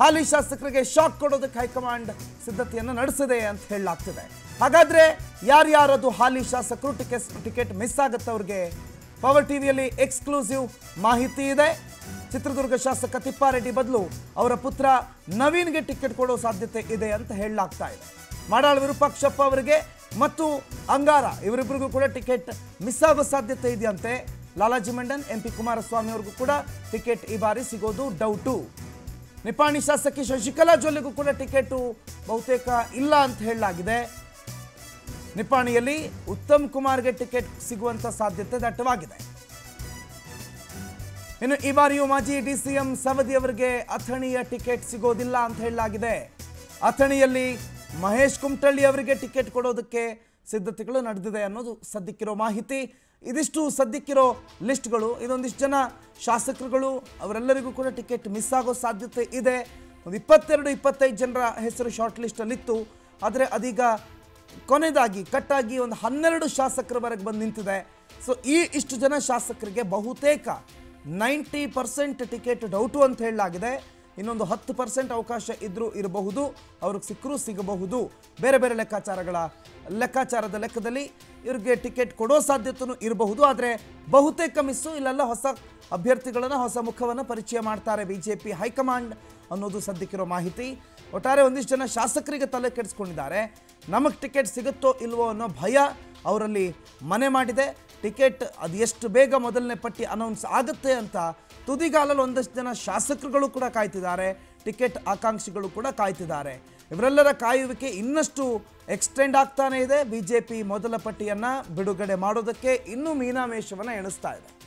ಹಾಲಿ ಶಾಸಕರಿಗೆ ಶಾಕ್ ಕೊಡೋದಕ್ಕೆ ಹೈಕಮಾಂಡ್ ಸಿದ್ಧತೆಯನ್ನು ನಡೆಸಿದೆ ಅಂತ ಹೇಳಲಾಗ್ತಿದೆ. ಹಾಗಾದ್ರೆ ಯಾರ್ಯಾರದು ಹಾಲಿ ಶಾಸಕರು ಟಿಕೆಟ್ ಮಿಸ್ ಆಗುತ್ತವರಿಗೆ ಪವರ್ ಟಿವಿಯಲ್ಲಿ ಎಕ್ಸ್ಕ್ಲೂಸಿವ್ ಮಾಹಿತಿ ಇದೆ. ಚಿತ್ರದುರ್ಗ ಶಾಸಕ ತಿಪ್ಪಾರೆಡ್ಡಿ ಬದಲು ಅವರ ಪುತ್ರ ನವೀನ್ಗೆ ಟಿಕೆಟ್ ಕೊಡೋ ಸಾಧ್ಯತೆ ಇದೆ ಅಂತ ಹೇಳಲಾಗ್ತಾ ಇದೆ. ಮಾಡಾಳ್ ವಿರೂಪಾಕ್ಷಪ್ಪ ಅವರಿಗೆ ಮತ್ತು ಅಂಗಾರ ಇವರಿಬ್ಬರಿಗೂ ಕೂಡ ಟಿಕೆಟ್ ಮಿಸ್ ಆಗೋ ಸಾಧ್ಯತೆ ಇದೆಯಂತೆ. लालाजी मंडन एमपी कुमारस्वामी अवरिगू कूड़ा टिकेट ई बारी सिगोदु डाउटु. निपाणी शासकी शशिकला जोल्लिगू कूड़ा टिकेट बहुतेक इल्ल अंत हेळलागिदे. निपाणियल्लि उत्तम कुमार गे टिकेट सिगुवंत साध्यते दट्टवागिदे. इन्नु ई बारियू माजी डीसीएम सवदि अवरिगे अथणिय टिकेट सिगोदिल्ल अंत हेळलागिदे. अथणियल्लि महेश कुमटळ्ळि अवरिगे टिकेट कोडोदक्के ಸಿದ್ಧತೆಗಳು ನಡೆದಿದೆ ಅನ್ನೋದು ಸದ್ಯಕ್ಕಿರೋ ಮಾಹಿತಿ. ಇದಿಷ್ಟು ಸದ್ಯಕ್ಕಿರೋ ಲಿಸ್ಟ್ಗಳು. ಇದೊಂದಿಷ್ಟು ಜನ ಶಾಸಕರುಗಳು ಅವರೆಲ್ಲರಿಗೂ ಕೂಡ ಟಿಕೆಟ್ ಮಿಸ್ ಆಗೋ ಸಾಧ್ಯತೆ ಇದೆ. ಒಂದು 22 25 ಜನರ ಹೆಸರು ಶಾರ್ಟ್ ಲಿಸ್ಟ್ ಅಲ್ಲಿ ಇತ್ತು. ಆದರೆ ಅದೀಗ ಕೊನೆದಾಗಿ ಕಟ್ಟಾಗಿ ಒಂದು 12 ಶಾಸಕರವರೆಗೆ ಬಂದು ನಿಂತಿದೆ. ಸೋ ಈ ಇಷ್ಟು ಜನ ಶಾಸಕರಿಗೆ ಬಹುತೇಕ 90% ಟಿಕೆಟ್ ಡೌಟ್ ಅಂತ ಹೇಳಲಾಗಿದೆ. ಇನ್ನೊಂದು 10% ಅವಕಾಶ ಇದ್ರೂ ಇರಬಹುದು, ಅವರಿಗೆ ಸಿಕ್ಕರೂ ಸಿಗಬಹುದು. ಬೇರೆ ಬೇರೆ ಲೆಕ್ಕಾಚಾರದ ಲೆಕ್ಕದಲ್ಲಿ ಇವರಿಗೆ ಟಿಕೆಟ್ ಕೊಡೋ ಸಾಧ್ಯತೆನೂ ಇರಬಹುದು. ಆದರೆ ಬಹುತೇಕ ಮಿಸ್ಸು. ಇಲ್ಲೆಲ್ಲ ಹೊಸ ಅಭ್ಯರ್ಥಿಗಳನ್ನು ಹೊಸ ಮುಖವನ್ನು ಪರಿಚಯ ಮಾಡ್ತಾರೆ ಬಿಜೆಪಿ ಹೈಕಮಾಂಡ್ ಅನ್ನೋದು ಸದ್ಯಕ್ಕಿರೋ ಮಾಹಿತಿ. ಒಟ್ಟಾರೆ ಒಂದಿಷ್ಟು ಜನ ಶಾಸಕರಿಗೆ ತಲೆ ಕೆಡಿಸ್ಕೊಂಡಿದ್ದಾರೆ. ನಮಗೆ ಟಿಕೆಟ್ ಸಿಗುತ್ತೋ ಇಲ್ವೋ ಅನ್ನೋ ಭಯ ಅವರಲ್ಲಿ ಮನೆ ಮಾಡಿದೆ. ಟಿಕೆಟ್ ಅದು ಎಷ್ಟು ಬೇಗ ಮೊದಲನೇ ಪಟ್ಟಿ ಅನೌನ್ಸ್ ಆಗುತ್ತೆ ಅಂತ ತುದಿಗಾಲಲ್ಲಿ ಒಂದಷ್ಟು ಜನ ಶಾಸಕರುಗಳು ಕೂಡ ಕಾಯ್ತಿದ್ದಾರೆ, ಟಿಕೆಟ್ ಆಕಾಂಕ್ಷಿಗಳು ಕೂಡ ಕಾಯ್ತಿದ್ದಾರೆ. ಇವರೆಲ್ಲರ ಕಾಯುವಿಕೆ ಇನ್ನಷ್ಟು ಎಕ್ಸ್ಟೆಂಡ್ ಆಗ್ತಾನೆ ಇದೆ. ಬಿಜೆಪಿ ಮೊದಲ ಪಟ್ಟಿಯನ್ನು ಬಿಡುಗಡೆ ಮಾಡೋದಕ್ಕೆ ಇನ್ನೂ ಮೀನಾಮೇಷವನ್ನು ಎಣಿಸ್ತಾ ಇದೆ.